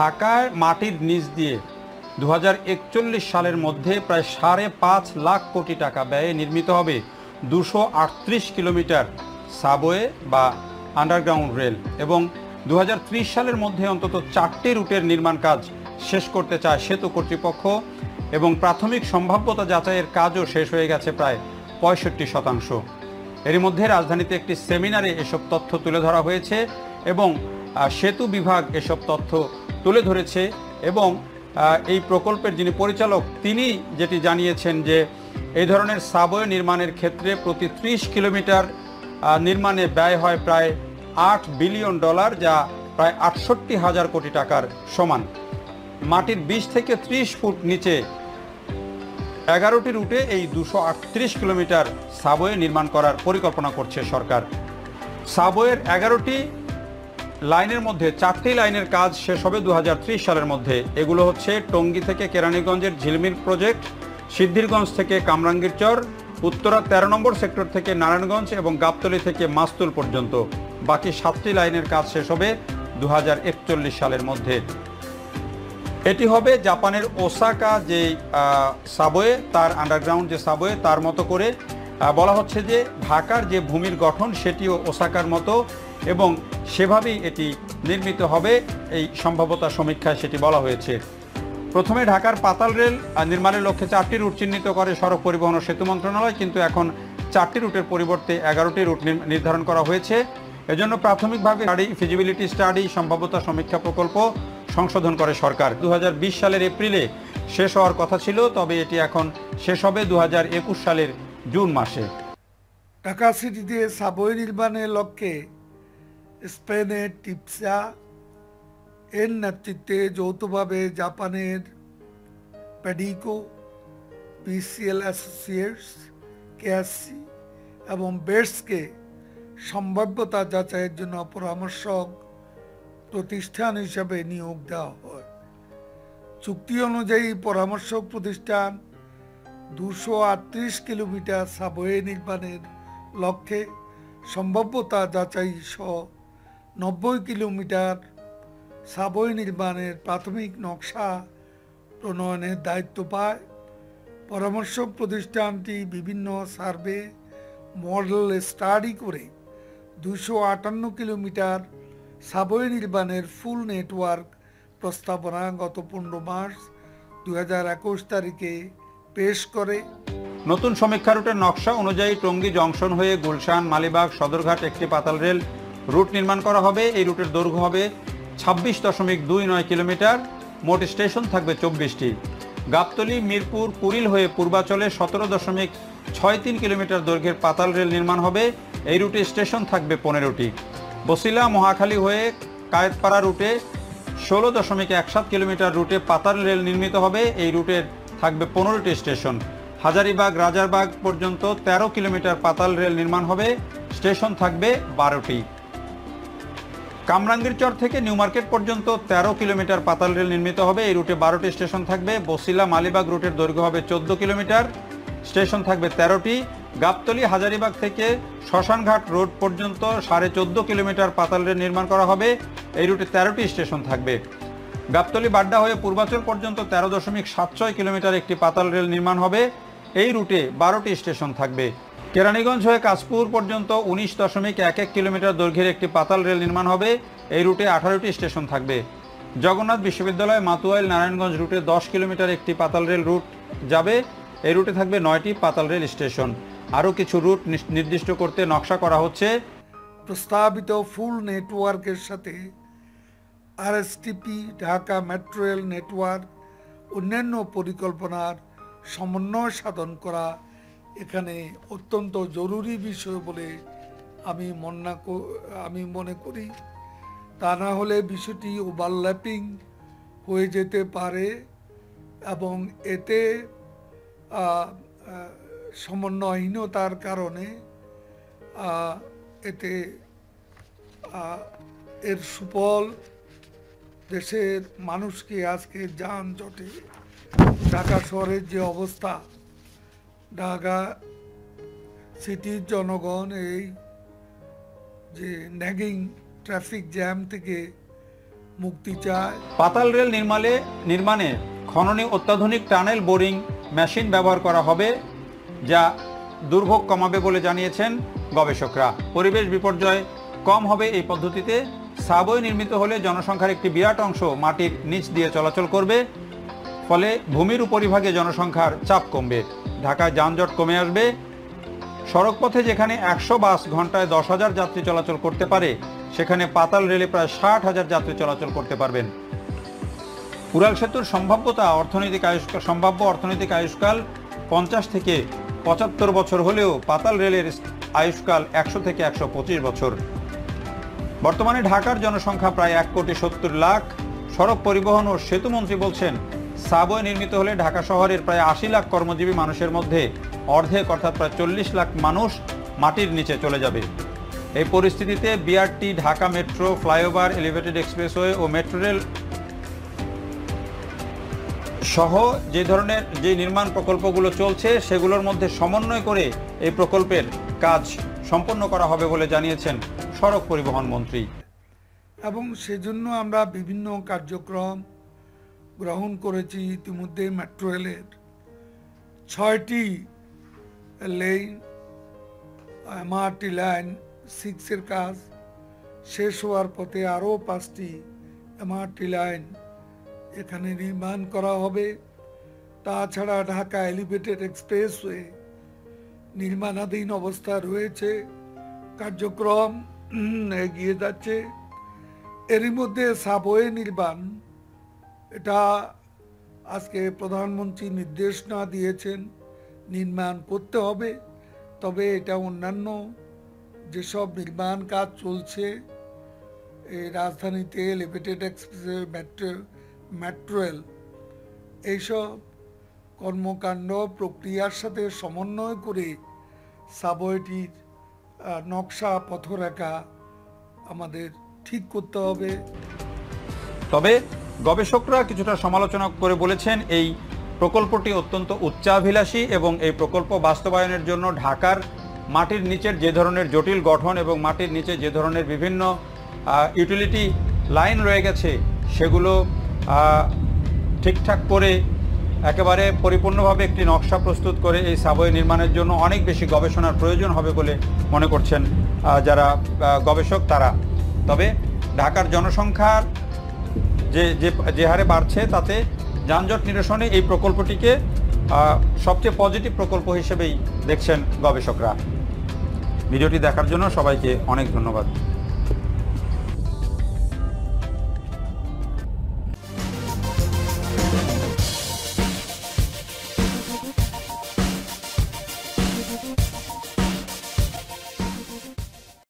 ঢাকায় মাটির নিচ দিয়ে 2041 সালের মধ্যে প্রায় 5.5 লাখ কোটি টাকা ব্যয়ে নির্মিত হবে 238 কিলোমিটার সাবওয়ে বা আন্ডারগ্রাউন্ড রেল এবং 2030 সালের মধ্যে অন্তত 4টি রুটের নির্মাণ কাজ শেষ করতে চায় সেতু কর্তৃপক্ষ এবং প্রাথমিক সম্ভাব্যতা যাচাইয়ের কাজও শেষ হয়ে গেছে প্রায় 65%। এর মধ্যে রাজধানীতে একটি সেমিনারে এসব তথ্য তুলে ধরা হয়েছে এবং সেতু বিভাগ এসব তথ্য তুলে ধরেছে এবং এই প্রকল্পের যিনি পরিচালক তিনি যেটি জানিয়েছেন যে এই ধরনের সাবওয়ে নির্মাণের ক্ষেত্রে প্রতি 30 কিলোমিটার নির্মাণে ব্যয় হয় প্রায় $8 বিলিয়ন, যা প্রায় ৬৮,০০০ কোটি টাকার সমান। মাটির 20 থেকে 30 ফুট নিচে 11টি রুটে এই 238 কিলোমিটার সাবওয়ে নির্মাণ করার পরিকল্পনা করছে সরকার। সাবওয়ের 11টি লাইনের মধ্যে 4টি লাইনের কাজ শেষ হবে 2030 সালের মধ্যে। এগুলো হচ্ছে টঙ্গী থেকে কেরানীগঞ্জের ঝিলমির প্রজেক্ট, সিদ্ধিরগঞ্জ থেকে কামরাঙ্গীরচর, উত্তরা 13 নম্বর সেক্টর থেকে নারায়ণগঞ্জ এবং গাবতলী থেকে মাস্তুল পর্যন্ত। বাকি 7টি লাইনের কাজ শেষ হবে 2041 সালের মধ্যে। এটি হবে জাপানের ওসাকা যে সাবওয়ে, তার আন্ডারগ্রাউন্ড যে সাবওয়ে তার মতো করে। বলা হচ্ছে যে ঢাকার যে ভূমির গঠন সেটিও ওসাকার মতো এবং সেভাবেই এটি নির্মিত হবে, এই সম্ভাব্যতা সমীক্ষায় সেটি বলা হয়েছে। প্রথমে ঢাকার পাতাল রেল নির্মাণের লক্ষ্যে 4টি রুট চিহ্নিত করে সড়ক পরিবহন ও সেতু মন্ত্রণালয়, কিন্তু এখন 4টি রুটের পরিবর্তে 11টি রুট নির্ধারণ করা হয়েছে। এজন্য প্রাথমিকভাবে ফিজিবিলিটি স্টাডি, সম্ভাব্যতা সমীক্ষা প্রকল্প সংশোধন করে সরকার। 2020 সালের এপ্রিলে শেষ হওয়ার কথা ছিল, তবে এটি এখন শেষ হবে 2021 সালের জুন মাসে। ঢাকা সিটিতে সাবওয়ে নির্মাণের লক্ষ্যে স্পেনের টিপসা এর নেতৃত্বে যৌথভাবে জাপানের প্যাডিকো, পিসিএল অ্যাসোসিয়েটস, কেএসসি এবং বেটসকে সম্ভাব্যতা যাচাইয়ের জন্য পরামর্শক প্রতিষ্ঠান হিসাবে নিয়োগ দেওয়া হয়। চুক্তি অনুযায়ী পরামর্শক প্রতিষ্ঠান 238 কিলোমিটার সাবওয়ে নির্মাণের লক্ষ্যে সম্ভাব্যতা যাচাই সহ 90 কিলোমিটার সাবওয়ে নির্মাণের প্রাথমিক নকশা প্রণয়নের দায়িত্ব পায়। পরামর্শক প্রতিষ্ঠানটি বিভিন্ন সার্ভে, মডেল স্টাডি করে 258 কিলোমিটার সাবওয়ে নির্মাণের ফুল নেটওয়ার্ক প্রস্তাবনা গত 15 মার্চ 2021 তারিখে পেশ করে। নতুন সমীক্ষা রুটের নকশা অনুযায়ী টঙ্গী জংশন হয়ে গুলশান, মালিবাগ, সদরঘাট একটি পাতাল রেল রুট নির্মাণ করা হবে। এই রুটের দৈর্ঘ্য হবে 26.29 কিলোমিটার, মোট স্টেশন থাকবে 24টি। গাবতলী, মিরপুর, কুড়িল হয়ে পূর্বাচলে 17.63 কিলোমিটার দৈর্ঘ্যের পাতাল রেল নির্মাণ হবে। এই রুটে স্টেশন থাকবে 15টি। বসিলা, মহাখালী হয়ে কায়েতপাড়া রুটে 16.17 কিলোমিটার রুটে পাতাল রেল নির্মিত হবে। এই রুটের থাকবে 15টি স্টেশন। হাজারীবাগ, রাজারবাগ পর্যন্ত 13 কিলোমিটার পাতাল রেল নির্মাণ হবে, স্টেশন থাকবে 12টি। কামরাঙ্গীরচর থেকে নিউমার্কেট পর্যন্ত 13 কিলোমিটার পাতাল রেল নির্মিত হবে। এই রুটে 12টি স্টেশন থাকবে। বসিলা, মালিবাগ রুটের দৈর্ঘ্য হবে 14 কিলোমিটার, স্টেশন থাকবে 13টি। গাবতলী, হাজারীবাগ থেকে শ্মশানঘাট রোড পর্যন্ত 14.5 কিলোমিটার পাতাল রেল নির্মাণ করা হবে। এই রুটে 13টি স্টেশন থাকবে। গাবতলী, বাড্ডা হয়ে পূর্বাচল পর্যন্ত 13.76 কিলোমিটার একটি পাতাল রেল নির্মাণ হবে। এই রুটে 12টি স্টেশন থাকবে। কেরানীগঞ্জ হয়ে কাশপুর পর্যন্ত 19.11 কিলোমিটার দৈর্ঘ্যের একটি পাতাল রেল নির্মাণ হবে। এই রুটে 18টি স্টেশন থাকবে। জগন্নাথ বিশ্ববিদ্যালয়, মাতুয়াইল, নারায়ণগঞ্জ রুটে 10 কিলোমিটার একটি পাতাল রেল রুট যাবে। এই রুটে থাকবে 9টি পাতাল রেল স্টেশন। আরও কিছু রুট নির্দিষ্ট করতে নকশা করা হচ্ছে। প্রস্তাবিত ফুল নেটওয়ার্কের সাথে RSTP, Dhaka metro rail network, অন্যান্য পরিকল্পনার সমন্বয় সাধন করা এখানে অত্যন্ত জরুরি বিষয় বলে আমি মনে করি। তা না হলে বিষয়টি ওভারল্যাপিং হয়ে যেতে পারে এবং এতে সমন্বয়হীনতার কারণে এর সুফল দেশের মানুষকে আজকে যানজটে, ঢাকা শহরের যে অবস্থা, ঢাকা সিটির জনগণ এই যে ন্যাগিং ট্রাফিক জ্যাম থেকে मुक्ति चाय। पाताल रेल निर्माणे खनने अत्याधुनिक टानेल बोरिंग मशीन व्यवहार करा होबे जा दुर्भोग कमाबे बोले जानिएछेन गवेषकरा। परिवेश विपर्यय कम होबे एई पद्धतिते। सबवे निर्मित होले जनसंख्यार एकटी बिराट अंश माटिर नीच दिए चलाचल करबे, फले भूमिर उपरिभागे जनसंख्यार चाप कमबे, ढाकाय जानजट कमे आसबे। सड़क पथे जेखाने 100 बस घंटाय 10,000 यात्री चलाचल करते पारे, सेखाने पाताल रेले प्राय 60,000 यात्री चलाचल करते पारबेन। उड़ाल सेतुर सम्भाव्यता अर्थनैतिक आयुष्काल सम्भाव्य अर्थनैतिक आयुष्काल 50 থেকে 75 बचर होलेও पाताल रेलेर आयुष्काल 100 থেকে 125 बचर। बर्तमाने ढाकार जनसंख्या प्राय 1,70,00,000। सड़क परिवहन और सेतु मंत्री बोलছেন সাবওয়ে निर्मित होले ढाका शहरेर प्राय 80 लाख कर्मजीवी मानुषेर मध्य अर्धेक अर्थात प्राय 40 लाख मानुष माटिर नीचे चले जाबे। एई परिस्थितिते BRT Dhaka metro flyover elevated expressway और मेट्रो रेल सह जे धरनेर जे निर्माण प्रकल्पगुलो चलछे सेगुलोर मध्य समन्वय करे एई प्रकल्पेर काज सम्पन्न करा होबे बोले जानिएछेन सड़क परिवहन मंत्री। एवं सेजন্য আমরা বিভিন্ন কার্যক্রম গ্রহণ করেছি। ইতিমধ্যে মেট্রো রেলের ৬টি লেন এমআরটি লাইন 6 এর কাজ শেষ হওয়ার পথে, আরও ৫টি এমআরটি লাইন এখানে নির্মাণ করা হবে। তাছাড়া ঢাকা এলিভেটেড এক্সপ্রেসওয়ে নির্মাণাধীন অবস্থা রয়েছে, কার্যক্রম এগিয়ে যাচ্ছে। এরই মধ্যে সাবওয়ে নির্মাণ, এটা আজকে প্রধানমন্ত্রী নির্দেশনা দিয়েছেন নির্মাণ করতে হবে। তবে এটা অন্যান্য যেসব নির্মাণ কাজ চলছে এই রাজধানীতে এলিভেটেড এক্সপ্রেসওয়ে মেট্রোরেল এইসব কর্মকাণ্ড প্রক্রিয়ার সাথে সমন্বয় করে সাবওয়েটির নকশা পথরেখা আমাদের ঠিক করতে হবে। তবে গবেষকরা কিছুটা সমালোচনা করে বলেছেন এই প্রকল্পটি অত্যন্ত উচ্চাভিলাষী এবং এই প্রকল্প বাস্তবায়নের জন্য ঢাকার মাটির নিচের যে ধরনের জটিল গঠন এবং মাটির নিচে যে ধরনের বিভিন্ন ইউটিলিটি লাইন রয়ে গেছে সেগুলো ঠিকঠাক করে একেবারে পরিপূর্ণভাবে একটি নকশা প্রস্তুত করে এই সাবওয়ে নির্মাণের জন্য অনেক বেশি গবেষণার প্রয়োজন হবে বলে মনে করছেন যারা গবেষক তারা। তবে ঢাকার জনসংখ্যার যে যে হারে বাড়ছে তাতে যানজট নিরসনে এই প্রকল্পটিকে সবচেয়ে পজিটিভ প্রকল্প হিসেবেই দেখছেন গবেষকরা। ভিডিওটি দেখার জন্য সবাইকে অনেক ধন্যবাদ।